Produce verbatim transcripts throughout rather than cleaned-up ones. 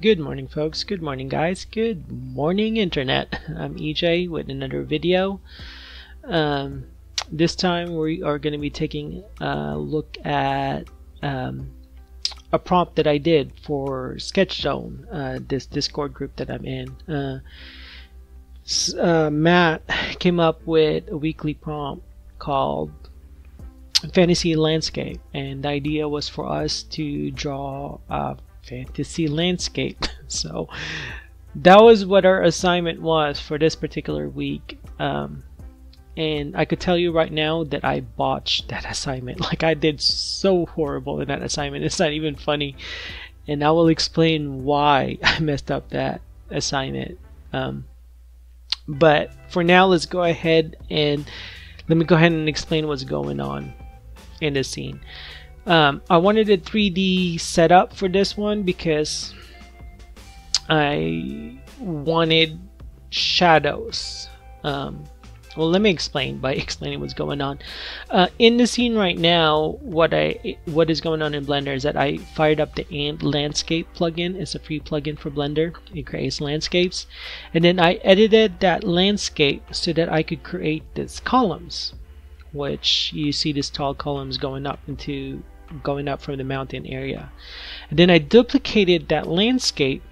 Good morning, folks. Good morning, guys. Good morning, Internet. I'm E J with another video. Um, this time we are going to be taking a look at um, a prompt that I did for Sketch Zone, uh, this Discord group that I'm in. Uh, uh, Matt came up with a weekly prompt called Fantasy Landscape, and the idea was for us to draw a fantasy landscape. So that was what our assignment was for this particular week, um, and I could tell you right now that I botched that assignment. Like, I did so horrible in that assignment, it's not even funny, and I will explain why I messed up that assignment. Um, but for now, let's go ahead and let me go ahead and explain what's going on in this scene. Um, I wanted a three D setup for this one because I wanted shadows. Um, well, let me explain by explaining what's going on. Uh, in the scene right now, what I what is going on in Blender is that I fired up the Ant Landscape plugin. It's a free plugin for Blender. It creates landscapes. And then I edited that landscape so that I could create these columns, which you see these tall columns going up into going up from the mountain area. And then I duplicated that landscape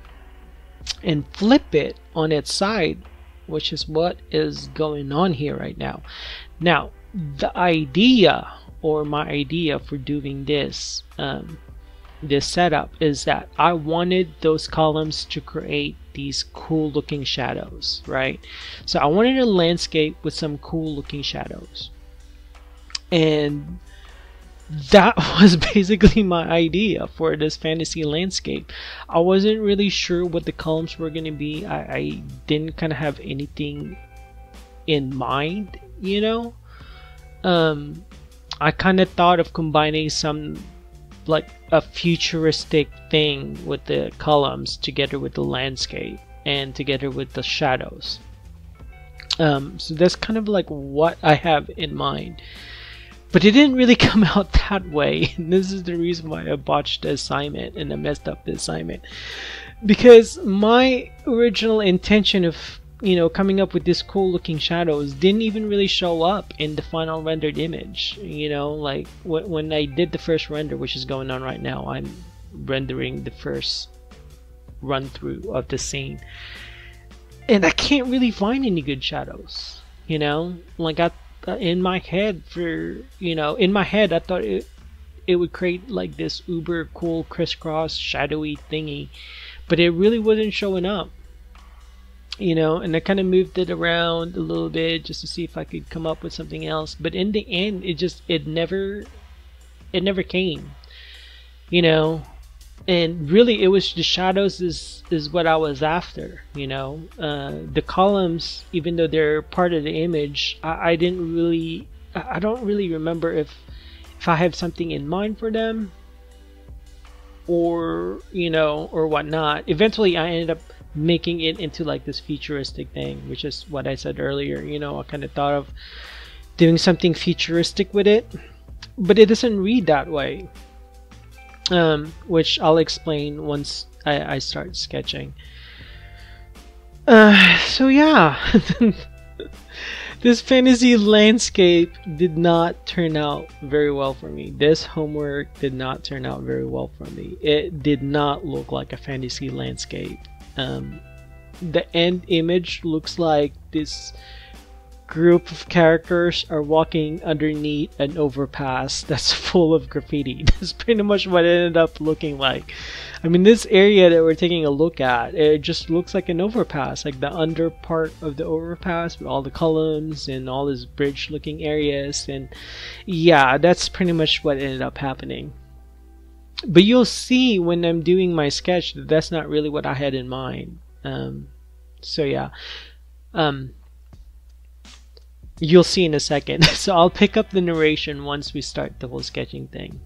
and flip it on its side, which is what is going on here right now. Now, the idea, or my idea for doing this um, this setup, is that I wanted those columns to create these cool looking shadows, right? So I wanted a landscape with some cool looking shadows. And that was basically my idea for this fantasy landscape. I wasn't really sure what the columns were going to be. I, I didn't kind of have anything in mind, you know. Um, I kind of thought of combining some, like, a futuristic thing with the columns together with the landscape and together with the shadows. Um, so that's kind of like what I have in mind. But it didn't really come out that way. And this is the reason why I botched the assignment and I messed up the assignment. Because my original intention of, you know, coming up with these cool looking shadows didn't even really show up in the final rendered image. You know, like wh when I did the first render, which is going on right now, I'm rendering the first run through of the scene. And I can't really find any good shadows. You know, like I in my head for you know in my head I thought it it would create like this uber cool crisscross shadowy thingy, but it really wasn't showing up, you know. And I kind of moved it around a little bit just to see if I could come up with something else, but in the end it just it never it never came, you know. And really it was the shadows is is what I was after, you know. Uh, the columns, even though they're part of the image, I, I didn't really I don't really remember if if I have something in mind for them, or you know or whatnot. Eventually I ended up making it into like this futuristic thing, which is what I said earlier, you know. I kind of thought of doing something futuristic with it, but it doesn't read that way. Um, which I'll explain once I, I start sketching. Uh, so yeah, this fantasy landscape did not turn out very well for me. This homework did not turn out very well for me. It did not look like a fantasy landscape. Um, the end image looks like this group of characters are walking underneath an overpass that's full of graffiti. That's pretty much what it ended up looking like. I mean, this area that we're taking a look at, it just looks like an overpass, like the under part of the overpass with all the columns and all these bridge looking areas. And yeah, that's pretty much what ended up happening. But you'll see when I'm doing my sketch that that's not really what I had in mind. Um, so yeah. Um, You'll see in a second. So I'll pick up the narration once we start the whole sketching thing.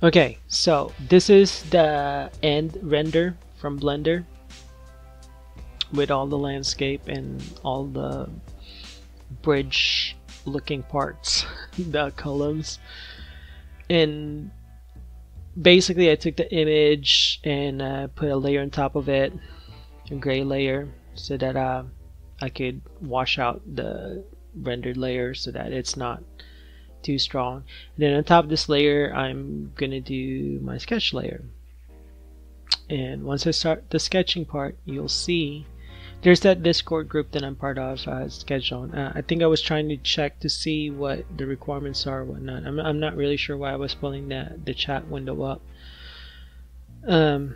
Okay, so this is the end render from Blender with all the landscape and all the bridge looking parts, the columns. And basically I took the image and uh, put a layer on top of it, a gray layer, so that uh, I could wash out the rendered layer so that it's not too strong. And then on top of this layer I'm gonna do my sketch layer, and once I start the sketching part, you'll see there's that Discord group that I'm part of, uh, Sketch Zone. Uh, I think I was trying to check to see what the requirements are, whatnot. I'm, I'm not really sure why I was pulling that the chat window up. Um,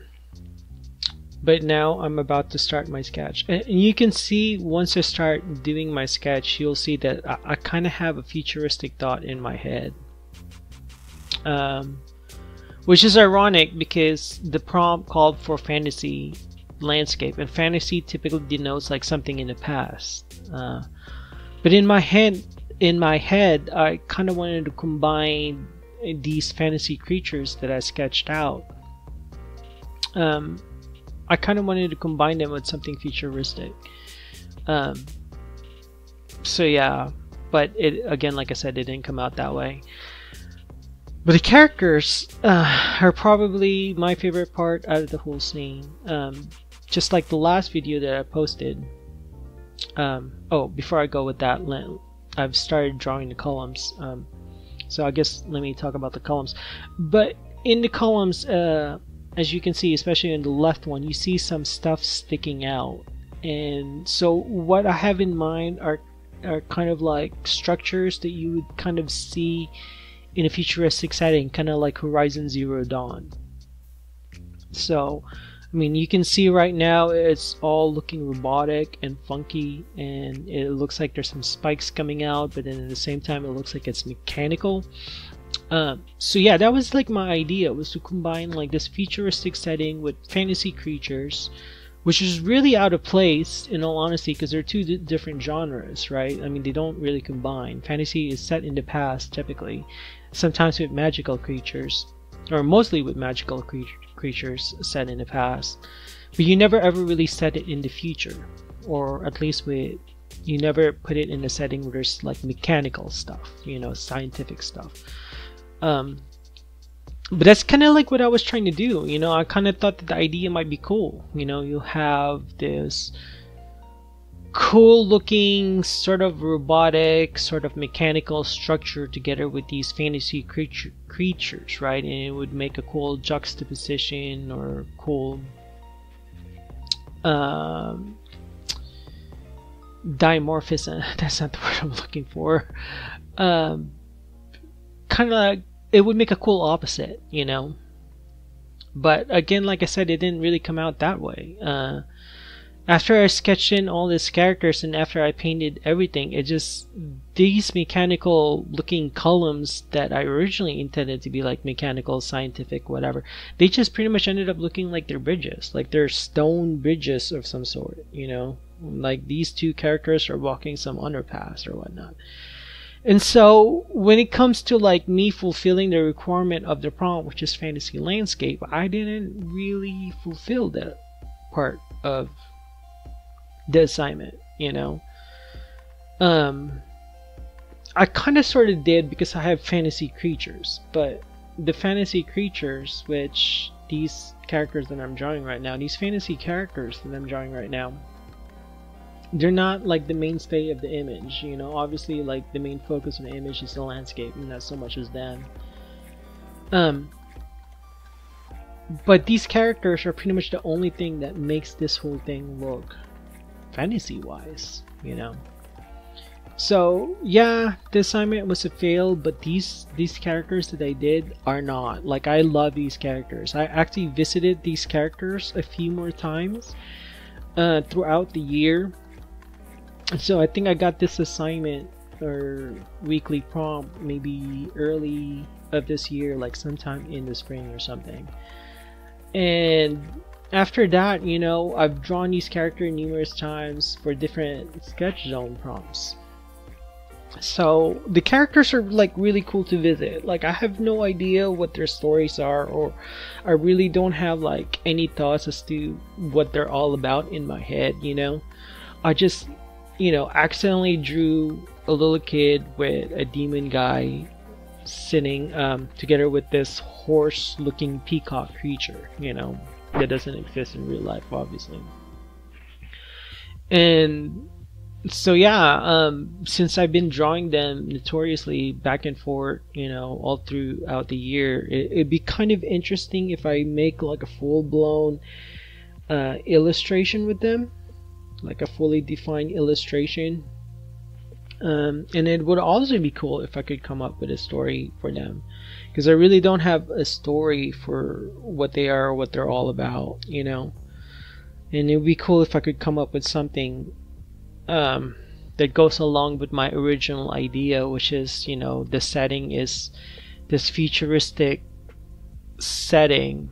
but now I'm about to start my sketch, and you can see once I start doing my sketch, you'll see that I, I kind of have a futuristic thought in my head, um, which is ironic because the prompt called for fantasy landscape, and fantasy typically denotes like something in the past, uh, but in my head in my head I kind of wanted to combine these fantasy creatures that I sketched out. um, I kind of wanted to combine them with something futuristic. Um, so yeah, but it, again, like I said, it didn't come out that way. But the characters uh, are probably my favorite part out of the whole scene. Um, just like the last video that I posted. Um, oh, before I go with that, I've started drawing the columns. Um, so I guess let me talk about the columns. But in the columns, uh, as you can see, especially in the left one, you see some stuff sticking out. And so what I have in mind are are kind of like structures that you would kind of see in a futuristic setting, kind of like Horizon Zero Dawn. So I mean, you can see right now it's all looking robotic and funky, and it looks like there's some spikes coming out, but then at the same time it looks like it's mechanical. Um, so yeah, that was like my idea, was to combine like this futuristic setting with fantasy creatures, which is really out of place in all honesty, because they're two d different genres, right? I mean, they don't really combine. Fantasy is set in the past typically, sometimes with magical creatures, or mostly with magical cre creatures set in the past, but you never ever really set it in the future, or at least with you never put it in a setting where there's like mechanical stuff, you know, scientific stuff. Um, but that's kind of like what I was trying to do, you know. I kind of thought that the idea might be cool, you know. You have this cool looking sort of robotic, sort of mechanical structure together with these fantasy creature, creatures, right? And it would make a cool juxtaposition or cool um, dimorphism, that's not the word I'm looking for, um, kind of like, it would make a cool opposite, you know. But again, like I said, it didn't really come out that way. Uh, after I sketched in all these characters and after I painted everything, it just, these mechanical looking columns that I originally intended to be like mechanical, scientific, whatever, they just pretty much ended up looking like they're bridges, like they're stone bridges of some sort, you know, like these two characters are walking some underpass or whatnot. And so when it comes to like me fulfilling the requirement of the prompt, which is fantasy landscape, I didn't really fulfill that part of the assignment, you know. Um, I kind of sort of did, because I have fantasy creatures, but the fantasy creatures, which these characters that I'm drawing right now, these fantasy characters that I'm drawing right now, they're not like the mainstay of the image, you know. Obviously, like the main focus of the image is the landscape, and not so much as them. Um, but these characters are pretty much the only thing that makes this whole thing look fantasy-wise, you know. So yeah, the assignment was a fail, but these these characters that I did are not. Like, I love these characters. I actually visited these characters a few more times uh, throughout the year. So I think I got this assignment or weekly prompt maybe early of this year, like sometime in the spring or something. And after that, you know, I've drawn these characters numerous times for different Sketch Zone prompts. So the characters are like really cool to visit. Like I have no idea what their stories are, or I really don't have like any thoughts as to what they're all about in my head, you know. I just, you know, accidentally drew a little kid with a demon guy sitting um, together with this horse looking peacock creature, you know, that doesn't exist in real life obviously. And so yeah, um, since I've been drawing them notoriously back and forth, you know, all throughout the year, it, it'd be kind of interesting if I make like a full-blown uh, illustration with them, like a fully defined illustration. Um, and it would also be cool if I could come up with a story for them, because I really don't have a story for what they are or what they're all about, you know. And it would be cool if I could come up with something um that goes along with my original idea, which is, you know, the setting is this futuristic setting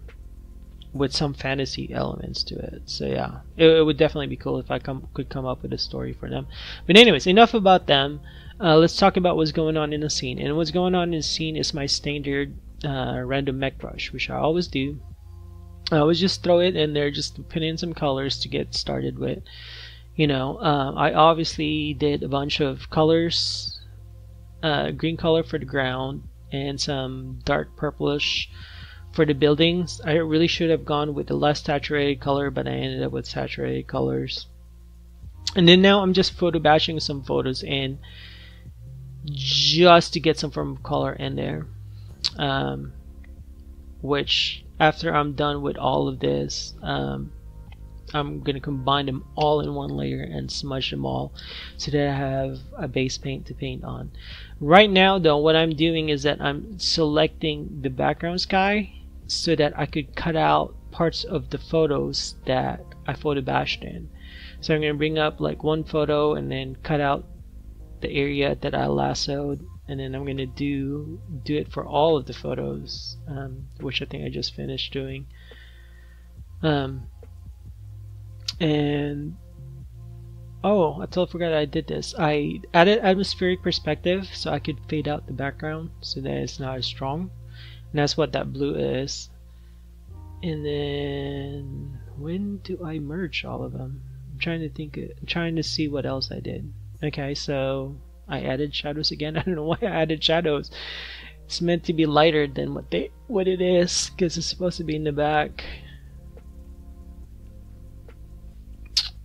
with some fantasy elements to it. So yeah, it, it would definitely be cool if I come could come up with a story for them. But anyways, enough about them. Uh, let's talk about what's going on in the scene. And what's going on in the scene is my standard uh, random mech brush, which I always do. I always just throw it in there, just put in some colors to get started with. You know, uh, I obviously did a bunch of colors, uh, green color for the ground and some dark purplish for the buildings. I really should have gone with the less saturated color, but I ended up with saturated colors. And then now I'm just photo batching some photos in just to get some form of color in there. Um, which after I'm done with all of this, um, I'm going to combine them all in one layer and smudge them all so that I have a base paint to paint on. Right now though, what I'm doing is that I'm selecting the background sky so that I could cut out parts of the photos that I photo bashed in. So I'm going to bring up like one photo and then cut out the area that I lassoed, and then I'm going to do do it for all of the photos, um, which I think I just finished doing. Um, And oh, I totally forgot I did this. I added atmospheric perspective so I could fade out the background so that it's not as strong, and that's what that blue is. And then when do I merge all of them? I'm trying to think. I'm trying to see what else I did. Okay, so I added shadows again. I don't know why I added shadows. It's meant to be lighter than what they what it is, because it's supposed to be in the back.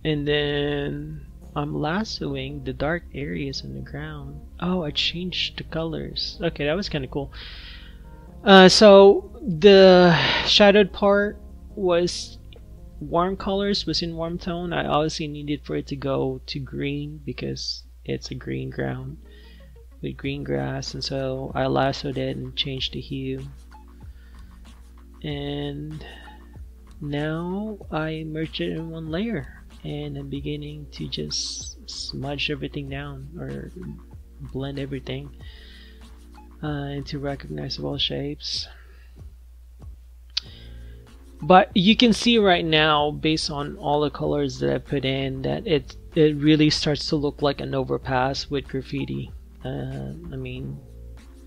And then I'm lassoing the dark areas in the ground. Oh, I changed the colors. Okay, that was kind of cool. Uh, so the shadowed part was warm colors, was in warm tone. I obviously needed for it to go to green because it's a green ground with green grass. And so I lassoed it and changed the hue. And now I merged it in one layer. And I'm beginning to just smudge everything down or blend everything uh, into recognizable shapes. But you can see right now, based on all the colors that I put in, that it it really starts to look like an overpass with graffiti. Uh, I mean,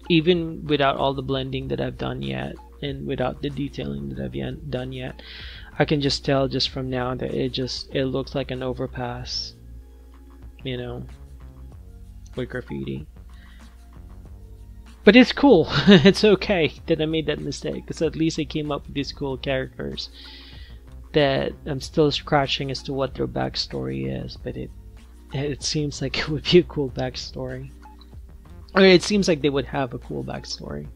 even without all the blending that I've done yet, and without the detailing that I've yet done yet, I can just tell just from now that it just it looks like an overpass, you know, with graffiti. But it's cool. It's okay that I made that mistake, because at least I came up with these cool characters that I'm still scratching as to what their backstory is. But it it seems like it would be a cool backstory, or it seems like they would have a cool backstory.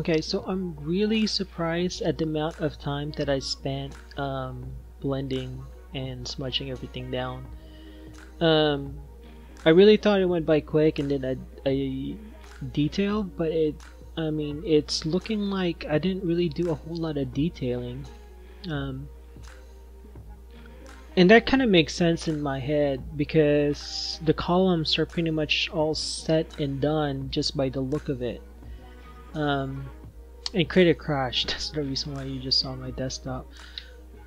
Okay, so I'm really surprised at the amount of time that I spent um, blending and smudging everything down. Um, I really thought it went by quick, and then I, I detailed, but it, I mean, it's looking like I didn't really do a whole lot of detailing. Um, and that kind of makes sense in my head, because the columns are pretty much all set and done just by the look of it. Um, and Krita crashed, that's the reason why you just saw my desktop.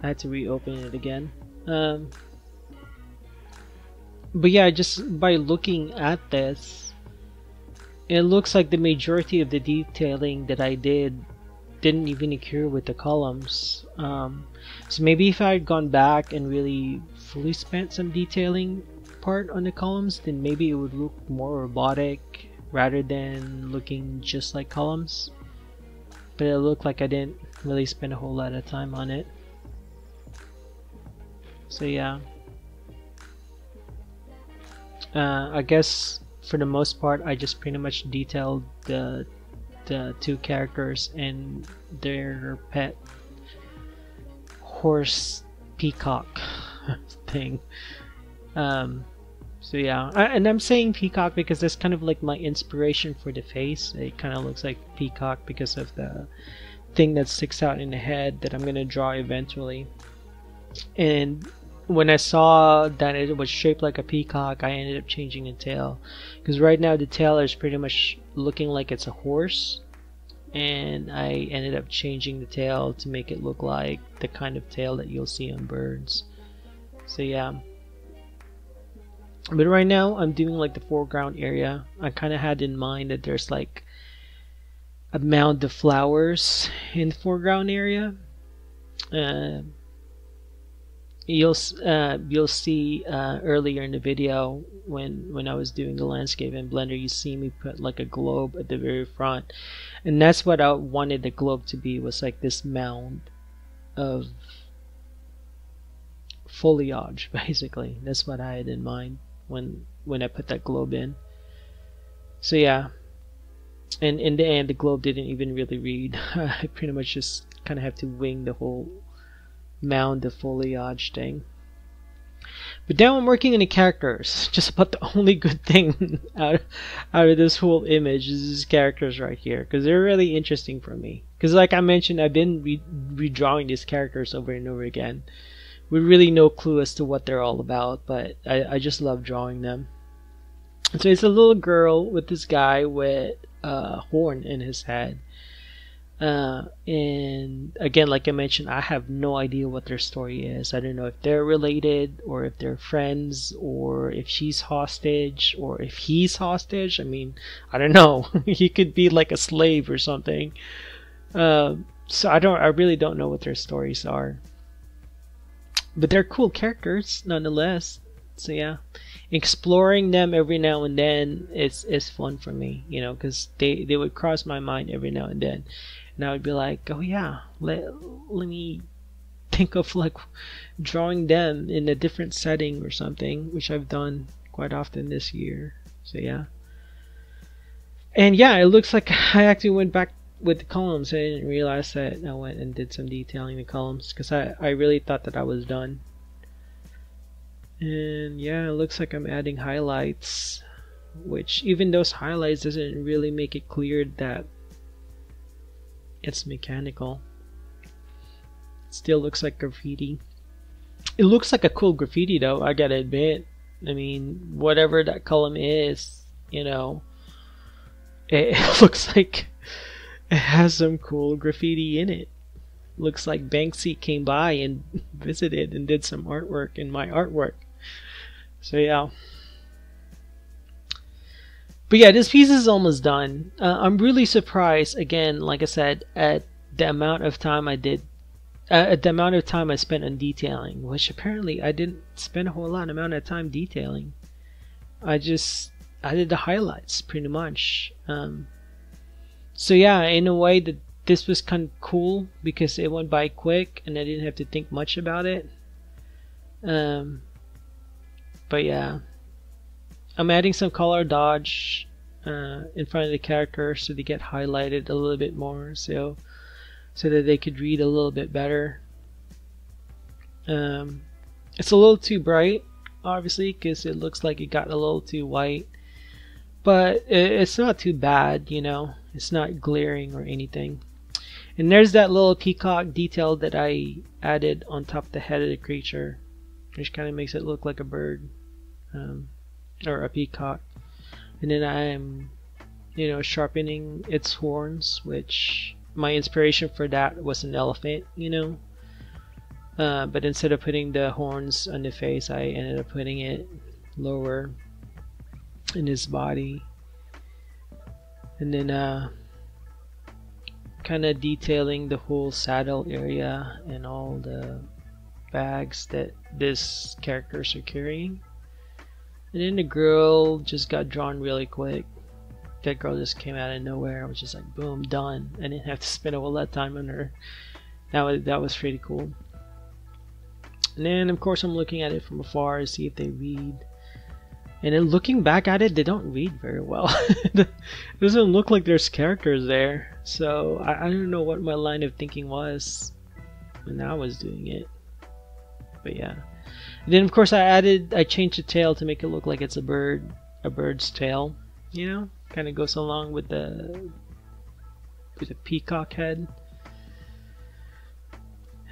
I had to reopen it again. Um, but yeah, just by looking at this, it looks like the majority of the detailing that I did didn't even occur with the columns. Um, so maybe if I had gone back and really fully spent some detailing part on the columns, then maybe it would look more robotic, rather than looking just like columns. But it looked like I didn't really spend a whole lot of time on it. So yeah, uh, I guess for the most part I just pretty much detailed the, the two characters and their pet horse peacock thing. um, So yeah, I, and I'm saying peacock because that's kind of like my inspiration for the face. It kind of looks like peacock because of the thing that sticks out in the head that I'm gonna draw eventually. And when I saw that it was shaped like a peacock, I ended up changing the tail, because right now the tail is pretty much looking like it's a horse, and I ended up changing the tail to make it look like the kind of tail that you'll see on birds. So yeah. But right now I'm doing like the foreground area. I kind of had in mind that there's like a mound of flowers in the foreground area. Uh, you'll uh, you'll see uh, earlier in the video when when I was doing the landscape in Blender, you see me put like a globe at the very front, and that's what I wanted the globe to be, was like this mound of foliage, basically. That's what I had in mind when when I put that globe in. So yeah, and in the end the globe didn't even really read. I pretty much just kind of have to wing the whole mound of foliage thing. But now I'm working on the characters. Just about the only good thing out of, out of this whole image is these characters right here, because they're really interesting for me, because like I mentioned, I've been re redrawing these characters over and over again with really no clue as to what they're all about, but I, I just love drawing them. So it's a little girl with this guy with a horn in his head. Uh, and again, like I mentioned, I have no idea what their story is. I don't know if they're related, or if they're friends, or if she's hostage, or if he's hostage. I mean, I don't know. He could be like a slave or something. Uh, so I don't. I really don't know what their stories are. But they're cool characters nonetheless. So yeah, exploring them every now and then is is fun for me, you know, because they they would cross my mind every now and then, and I would be like, oh yeah, let let me think of like drawing them in a different setting or something, which I've done quite often this year. So yeah, and yeah, it looks like I actually went back with the columns. I didn't realize that I went and did some detailing the columns, because I, I really thought that I was done. And yeah, it looks like I'm adding highlights, which even those highlights doesn't really make it clear that it's mechanical. It still looks like graffiti. It looks like a cool graffiti though, I gotta admit. I mean, whatever that column is, you know, it, it looks like it has some cool graffiti in it. Looks like Banksy came by and visited and did some artwork in my artwork. So yeah. But yeah, this piece is almost done. Uh, I'm really surprised, again, like I said, at the amount of time I did, uh, at the amount of time I spent on detailing, which apparently I didn't spend a whole lot amount of time detailing. I just, I did the highlights pretty much. Um, So yeah, in a way that this was kind of cool, because it went by quick and I didn't have to think much about it. Um, but yeah, I'm adding some color dodge uh, in front of the character so they get highlighted a little bit more, so so that they could read a little bit better. Um, it's a little too bright, obviously, because it looks like it got a little too white, but it's not too bad, you know, it's not glaring or anything. And there's that little peacock detail that I added on top of the head of the creature, which kind of makes it look like a bird, um, or a peacock. And then I'm, you know, sharpening its horns, which my inspiration for that was an elephant, you know. Uh, but instead of putting the horns on the face, I ended up putting it lower in his body. And then uh, kind of detailing the whole saddle area and all the bags that this characters are carrying. And then the girl just got drawn really quick. That girl just came out of nowhere. I was just like, boom, done. I didn't have to spend a whole lot of time on her. That was, that was pretty cool. And then, of course, I'm looking at it from afar to see if they read. And then looking back at it, they don't read very well. It doesn't look like there's characters there. So I, I don't know what my line of thinking was when I was doing it. But yeah. And then, of course, I added, I changed the tail to make it look like it's a bird, a bird's tail. You know, kind of goes along with the with the peacock head.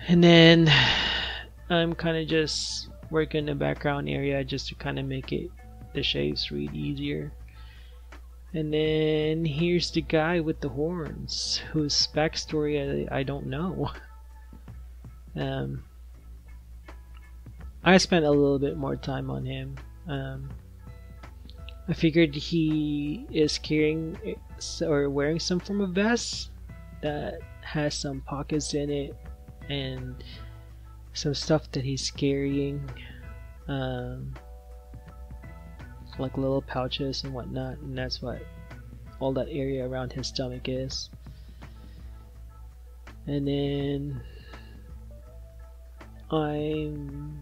And then I'm kind of just working the background area just to kind of make it the shapes read easier. And then here's the guy with the horns, whose backstory I, I don't know. Um, I spent a little bit more time on him. Um, I figured he is carrying or wearing some form of vest that has some pockets in it and some stuff that he's carrying, um, like little pouches and whatnot, and that's what all that area around his stomach is. And then I'm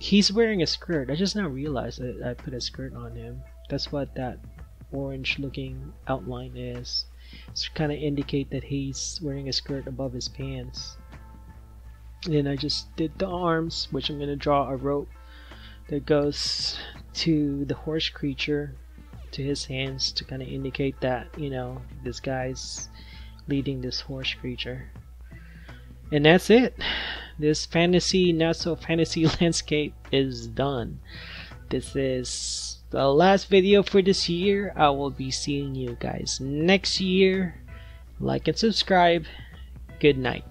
he's wearing a skirt. I just now realized that I put a skirt on him. That's what that orange looking outline is. It's to kind of indicate that he's wearing a skirt above his pants. And then I just did the arms, which I'm going to draw a rope that goes to the horse creature, to his hands, to kind of indicate that, you know, this guy's leading this horse creature. And that's it. This fantasy, not so fantasy landscape is done. This is the last video for this year. I will be seeing you guys next year. Like and subscribe. Good night.